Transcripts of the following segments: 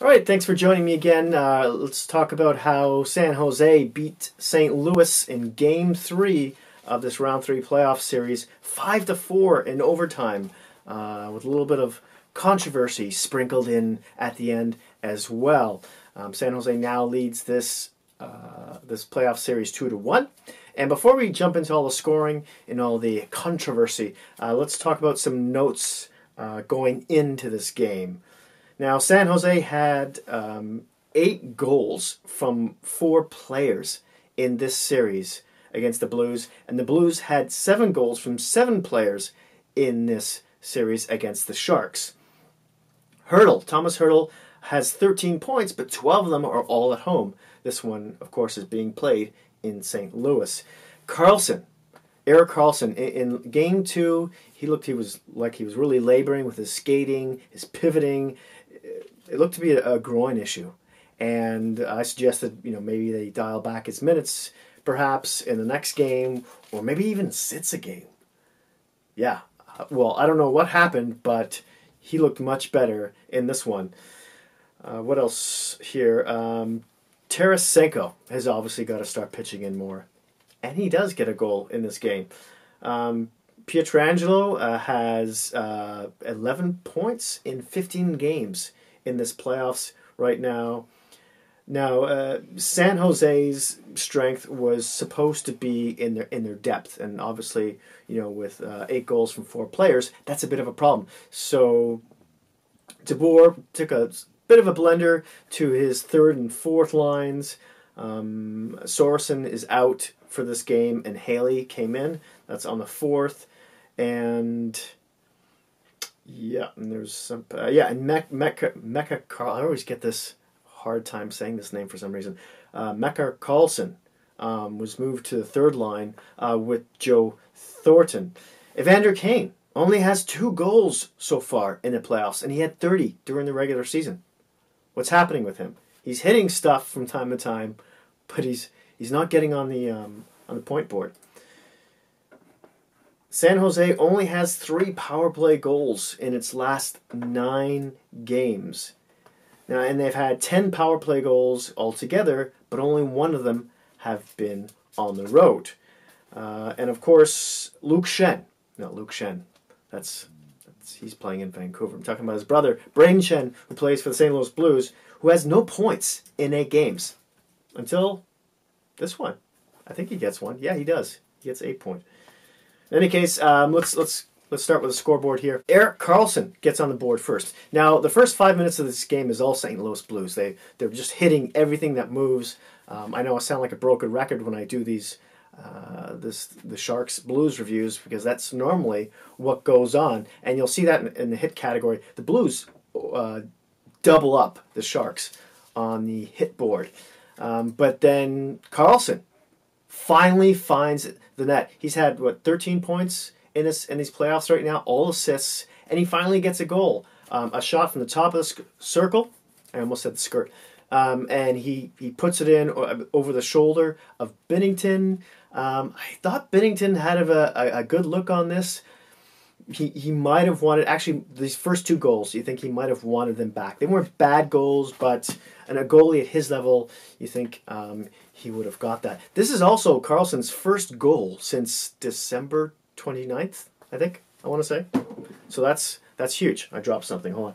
All right, thanks for joining me again. Let's talk about how San Jose beat St. Louis in Game 3 of this Round 3 playoff series, 5-4 in overtime, with a little bit of controversy sprinkled in at the end as well. San Jose now leads this playoff series 2-1. And before we jump into all the scoring and all the controversy, let's talk about some notes going into this game. Now, San Jose had 8 goals from 4 players in this series against the Blues, and the Blues had 7 goals from 7 players in this series against the Sharks. Hertl, Thomas Hertl, has 13 points, but 12 of them are all at home. This one, of course, is being played in St. Louis. Karlsson, Erik Karlsson, in Game 2, he was really laboring with his skating, his pivoting. It looked to be a groin issue, and I suggested, you know, maybe they dial back his minutes, perhaps in the next game, or maybe even sits a game. Yeah, well, I don't know what happened, but he looked much better in this one. What else here? Tarasenko has obviously got to start pitching in more, and he does get a goal in this game. Pietrangelo has 11 points in 15 games in this playoffs right now. Now, San Jose's strength was supposed to be in their depth, and obviously, you know, with 8 goals from 4 players, that's a bit of a problem. So DeBoer took a bit of a blender to his 3rd and 4th lines. Sorensen is out for this game, and Haley came in. That's on the 4th, and yeah, and there's some and Melker Karlsson. I always get this hard time saying this name for some reason. Melker Karlsson was moved to the 3rd line with Joe Thornton. Evander Kane only has 2 goals so far in the playoffs, and he had 30 during the regular season. What's happening with him? He's hitting stuff from time to time, but he's not getting on the point board. San Jose only has 3 power play goals in its last 9 games. Now, and they've had 10 power play goals altogether, but only 1 of them have been on the road. And of course, Luke Schenn. He's playing in Vancouver. I'm talking about his brother, Brayden Schenn, who plays for the St. Louis Blues, who has no points in 8 games until this one. I think he gets one. Yeah, he does. He gets 8 points. In any case, let's start with the scoreboard here. Erik Karlsson gets on the board first. Now, the first 5 minutes of this game is all St. Louis Blues. They're just hitting everything that moves. I know I sound like a broken record when I do these the Sharks Blues reviews, because that's normally what goes on, and you'll see that in the hit category. The Blues double up the Sharks on the hit board, but then Karlsson finally finds the net. He's had, what, 13 points in these playoffs right now, all assists, and he finally gets a goal. A shot from the top of the circle. I almost said the skirt. And he puts it in over the shoulder of Binnington. I thought Binnington had a good look on this. He might have wanted, actually, these first 2 goals, you think he might have wanted them back. They weren't bad goals, but a goalie at his level, you think he would have got that. This is also Karlsson's first goal since December 29th, I think, I want to say. So that's huge. I dropped something. Hold on.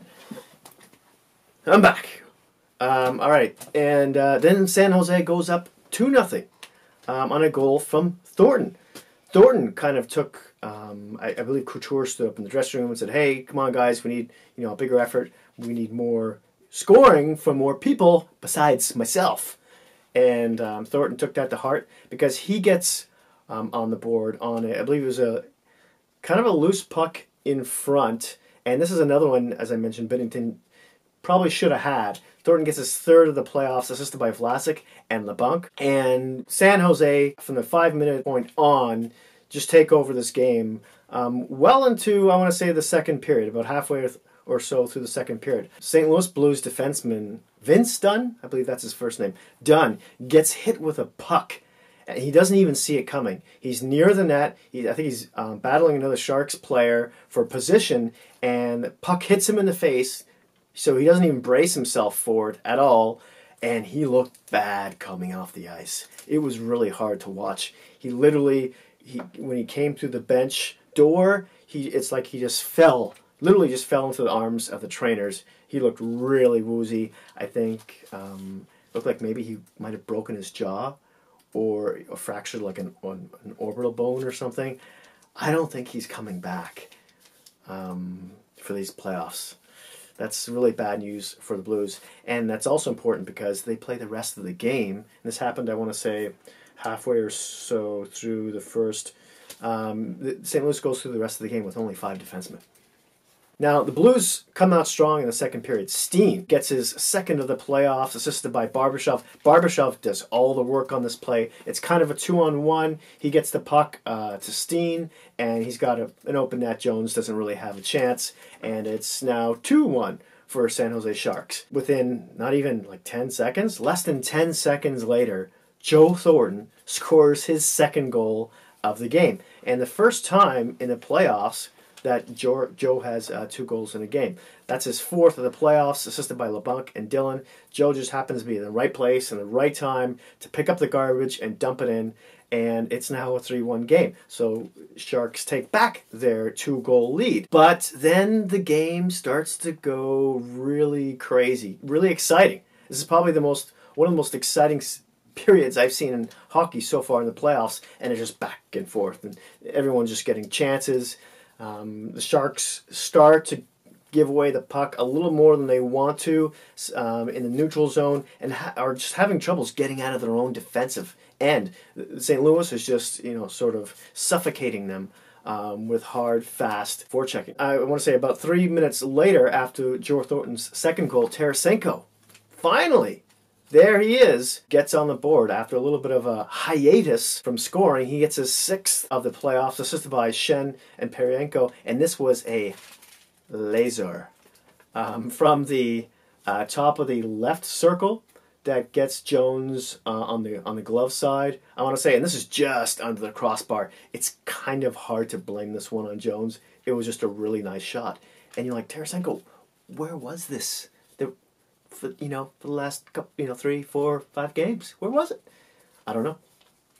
I'm back. All right, and then San Jose goes up 2-0 on a goal from Thornton. Thornton kind of took, I believe Couture stood up in the dressing room and said, "Hey, come on, guys, we need, you know, a bigger effort. We need more scoring from more people besides myself." And Thornton took that to heart, because he gets on the board on I believe it was a kind of a loose puck in front. And this is another one, as I mentioned, Binnington probably should have had. Thornton gets his 3rd of the playoffs, assisted by Vlasic and LeBanc. And San Jose, from the 5-minute point on, just take over this game well into, I want to say, the 2nd period, about halfway or so through the 2nd period. St. Louis Blues defenseman Vince Dunn, I believe that's his first name, Dunn, gets hit with a puck. And he doesn't even see it coming. He's near the net. I think he's battling another Sharks player for position, and the puck hits him in the face, So he doesn't even brace himself forward at all, and he looked bad coming off the ice. It was really hard to watch. He literally, when he came through the bench door, it's like he just fell, literally just fell into the arms of the trainers. He looked really woozy. I think looked like maybe he might have broken his jaw or fractured like an orbital bone or something. I don't think he's coming back for these playoffs. That's really bad news for the Blues. And that's also important because they play the rest of the game. And this happened, I want to say, halfway or so through the first. St. Louis goes through the rest of the game with only 5 defensemen. Now, the Blues come out strong in the second period. Steen gets his second of the playoffs, assisted by Barbashev. Barbashev does all the work on this play. It's kind of a 2-on-1. He gets the puck to Steen, and he's got an open net. Jones doesn't really have a chance, and it's now 2-1 for San Jose Sharks. Within not even like 10 seconds, less than 10 seconds later, Joe Thornton scores his second goal of the game. And the first time in the playoffs that Joe has 2 goals in a game. That's his 4th of the playoffs, assisted by LeBanc and Dylan. Joe just happens to be in the right place and the right time to pick up the garbage and dump it in, and it's now a 3-1 game. So Sharks take back their 2-goal lead. But then the game starts to go really crazy, really exciting. This is probably one of the most exciting periods I've seen in hockey so far in the playoffs, and it's just back and forth, and everyone's just getting chances. The Sharks start to give away the puck a little more than they want to in the neutral zone, and are just having troubles getting out of their own defensive end. St. Louis is just, sort of suffocating them with hard, fast forechecking. I want to say about 3 minutes later, after Joe Thornton's second goal, Tarasenko, finally, there he is, gets on the board after a little bit of a hiatus from scoring. He gets his 6th of the playoffs, assisted by Schenn and Parayko, and this was a laser from the top of the left circle that gets Jones on the glove side. I want to say, and this is just under the crossbar. It's kind of hard to blame this one on Jones. It was just a really nice shot, and you're like, Tarasenko, where was this? For the last couple, 3, 4, 5 games. Where was it? I don't know.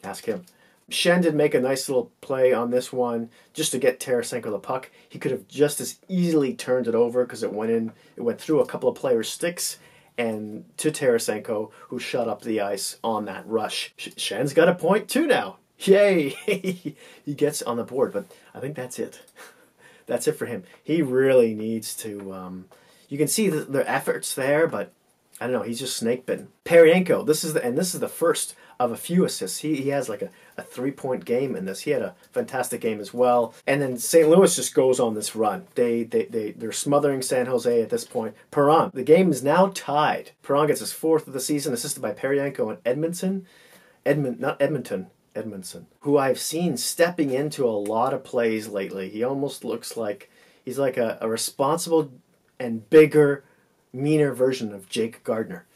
Ask him. Schenn did make a nice little play on this one just to get Tarasenko the puck. He could have just as easily turned it over because it went through a couple of players' sticks and to Tarasenko, who shut up the ice on that rush. Schen's got a point too now. Yay! He gets on the board, but I think that's it. That's it for him. He really needs to... you can see their efforts there, but I don't know. He's just snake bitten. Parayko, this is the first of a few assists. He has like a 3-point game in this. He had a fantastic game as well. And then St. Louis just goes on this run. They're smothering San Jose at this point. Perron, the game is now tied. Perron gets his 4th of the season, assisted by Parayko and Edmundson. Edmundson, who I've seen stepping into a lot of plays lately. He almost looks like he's like a responsible and bigger, meaner version of Jake Gardner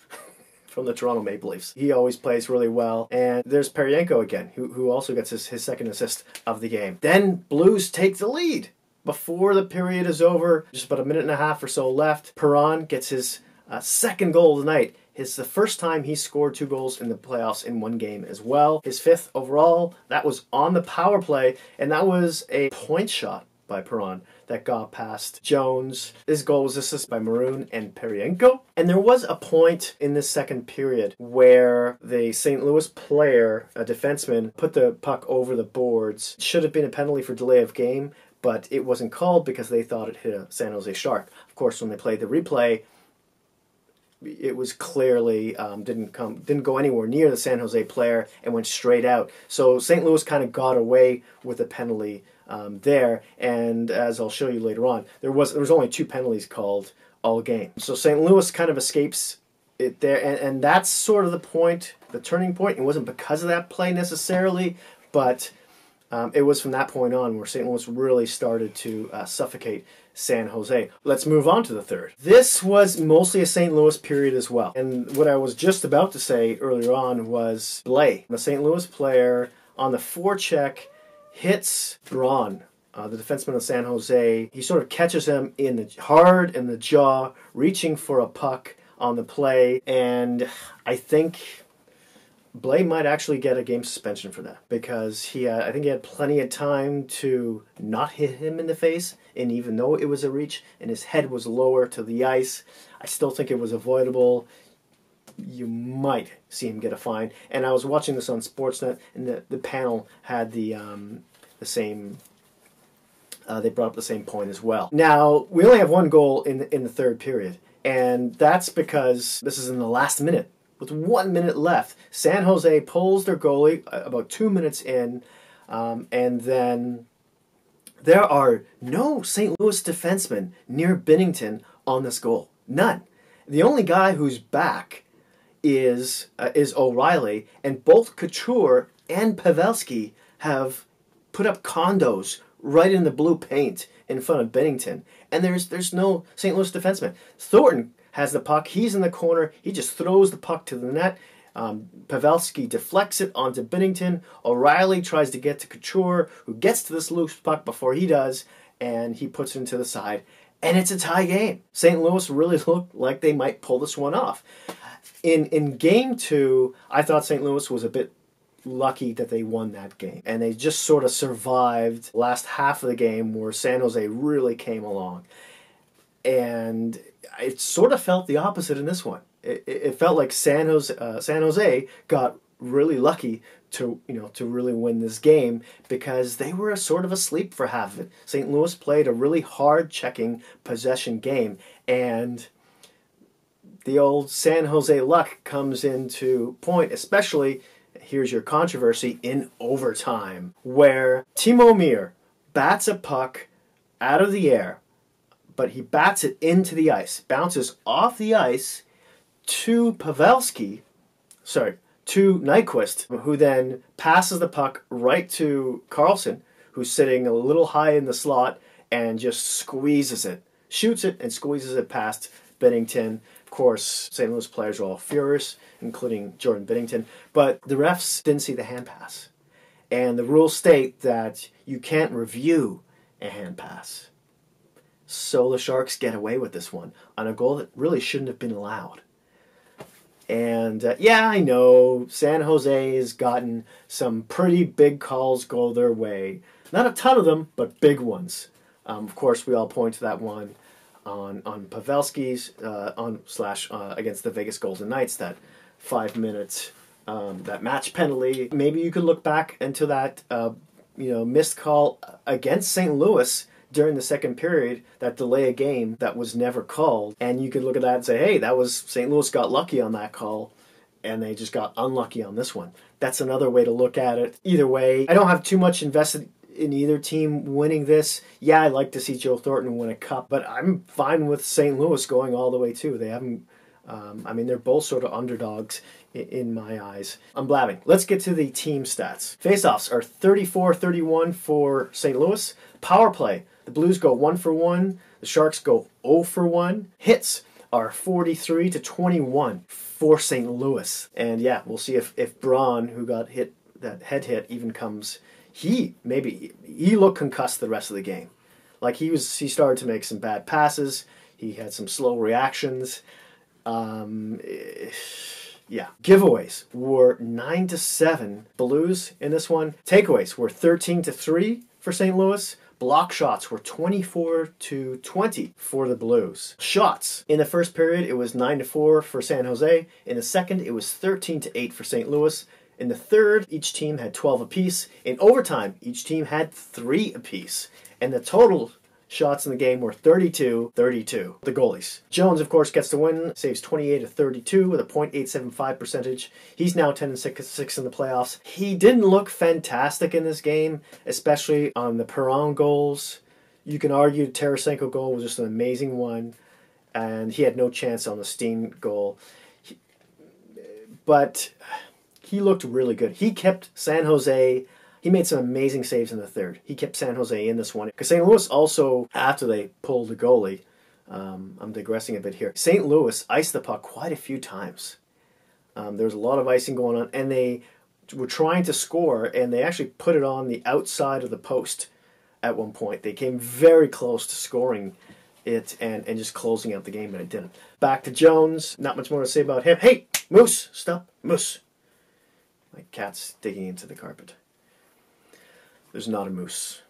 from the Toronto Maple Leafs. He always plays really well. And there's Parayko again, who also gets his second assist of the game. Then Blues take the lead before the period is over. Just about a minute and a half or so left. Perron gets his second goal of the night. It's the first time he scored 2 goals in the playoffs in one game as well. His 5th overall. That was on the power play, and that was a point shot by Perron that got past Jones. His goal was assisted by Maroon and Parayko. And there was a point in the second period where the St. Louis player, a defenseman, put the puck over the boards. It should have been a penalty for delay of game, but it wasn't called because they thought it hit a San Jose Shark. Of course, when they played the replay, it was clearly didn't go anywhere near the San Jose player and went straight out. So St. Louis kind of got away with a penalty there, and as I'll show you later on, there was only 2 penalties called all game. So St. Louis kind of escapes it there, and that's sort of the point, the turning point. It wasn't because of that play necessarily, but it was from that point on where St. Louis really started to suffocate San Jose. Let's move on to the third. This was mostly a St. Louis period as well, and what I was just about to say earlier on was Blais, the St. Louis player, on the forecheck hits Braun the defenseman of San Jose. He sort of catches him in the hard in the jaw, reaching for a puck on the play, and I think Blais might actually get a game suspension for that, because I think he had plenty of time to not hit him in the face, and even though it was a reach and his head was lower to the ice, I still think it was avoidable. You might see him get a fine. And I was watching this on Sportsnet, and the panel had the same... they brought up the same point as well. Now, we only have one goal in the third period, and that's because this is in the last minute. With 1 minute left, San Jose pulls their goalie about 2 minutes in, and then there are no St. Louis defensemen near Binnington on this goal. None. The only guy who's back is O'Reilly, and both Couture and Pavelski have put up condos right in the blue paint in front of Binnington, and there's no St. Louis defenseman. Thornton has the puck. He's in the corner. He just throws the puck to the net. Pavelski deflects it onto Binnington. O'Reilly tries to get to Couture, who gets to this loose puck before he does, and he puts it into the side. And it's a tie game. St. Louis really looked like they might pull this one off. In game two, I thought St. Louis was a bit lucky that they won that game. And they just sort of survived last half of the game where San Jose really came along. And it sort of felt the opposite in this one. It felt like San Jose got really lucky to really win this game, because they were sort of asleep for half of it. St. Louis played a really hard checking possession game, and the old San Jose luck comes into point, especially, here's your controversy, in overtime, where Timo Meier bats a puck out of the air, but he bats it into the ice, bounces off the ice to Nyquist, who then passes the puck right to Karlsson, who's sitting a little high in the slot, and just squeezes it, shoots it and squeezes it past Binnington. Of course, St. Louis players were all furious, including Jordan Binnington, but the refs didn't see the hand pass. And the rules state that you can't review a hand pass. So the Sharks get away with this one on a goal that really shouldn't have been allowed. And yeah, I know San Jose has gotten some pretty big calls go their way. Not a ton of them, but big ones. Of course, we all point to that one on Pavelski's against the Vegas Golden Knights, that 5 minutes that match penalty. Maybe you could look back into that missed call against St. Louis during the second period, that delay a game that was never called. And you could look at that and say, hey, that was St. Louis got lucky on that call, and they just got unlucky on this one. That's another way to look at it. Either way, I don't have too much invested in either team winning this. Yeah, I'd like to see Joe Thornton win a cup, but I'm fine with St. Louis going all the way too. They haven't, they're both sort of underdogs in my eyes. I'm blabbing. Let's get to the team stats. Faceoffs are 34-31 for St. Louis. Power play, the Blues go 1-for-1, the Sharks go 0-for-1. Hits are 43-21 for St. Louis. And yeah, we'll see if Braun, who got hit, that head hit, even comes. He looked concussed the rest of the game. Like he started to make some bad passes. He had some slow reactions. Yeah. Giveaways were 9-7 Blues in this one. Takeaways were 13-3 for St. Louis. Block shots were 24-20 for the Blues. Shots. In the first period, it was 9-4 for San Jose. In the second, it was 13-8 for St. Louis. In the third, each team had 12 apiece. In overtime, each team had 3 apiece. And the total shots in the game were 32-32. The goalies. Jones, of course, gets the win. Saves 28-32 with a .875 percentage. He's now 10-6 in the playoffs. He didn't look fantastic in this game, especially on the Perron goals. You can argue the Tarasenko goal was just an amazing one, and he had no chance on the Steen goal. But he looked really good. He kept San Jose... He made some amazing saves in the third. He kept San Jose in this one. Because St. Louis also, after they pulled the goalie, I'm digressing a bit here, St. Louis iced the puck quite a few times. There was a lot of icing going on, and they were trying to score, and they actually put it on the outside of the post. at one point. They came very close to scoring it and just closing out the game, but it didn't. Back to Jones. Not much more to say about him. Hey, Moose, stop, Moose. My cat's digging into the carpet. There's not a moose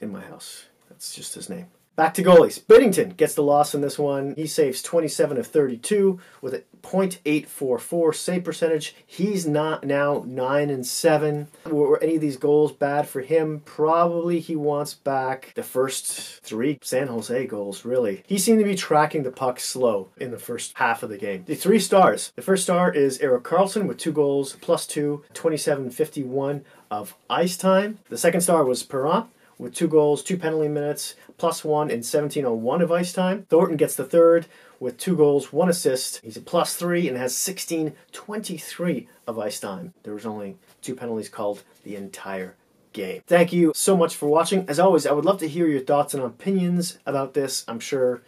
in my house. That's just his name. Back to goalies. Binnington gets the loss in this one. He saves 27 of 32 with a .844 save percentage. He's not now 9-7. Were any of these goals bad for him? Probably. He wants back the first three San Jose goals, really. He seemed to be tracking the puck slow in the first half of the game. The three stars. The first star is Erik Karlsson with 2 goals, +2, 27:51 of ice time. The second star was Perron with 2 goals, 2 penalty minutes, +1 in 17:01 of ice time. Thornton gets the third with 2 goals, 1 assist. He's a +3 and has 16:23 of ice time. There was only 2 penalties called the entire game. Thank you so much for watching. As always, I would love to hear your thoughts and opinions about this. I'm sure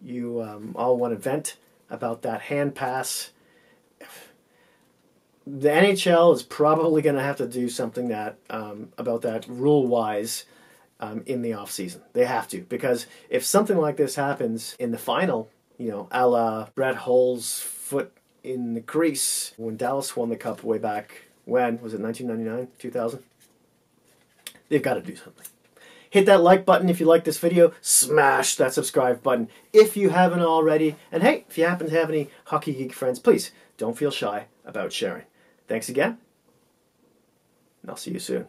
you all want to vent about that hand pass. The NHL is probably going to have to do something that about that rule-wise. In the offseason. They have to, because if something like this happens in the final, you know, a la Brett Hull's foot in the crease when Dallas won the cup way back when, was it 1999, 2000? They've got to do something. Hit that like button if you like this video. Smash that subscribe button if you haven't already. And hey, if you happen to have any hockey geek friends, please don't feel shy about sharing. Thanks again, and I'll see you soon.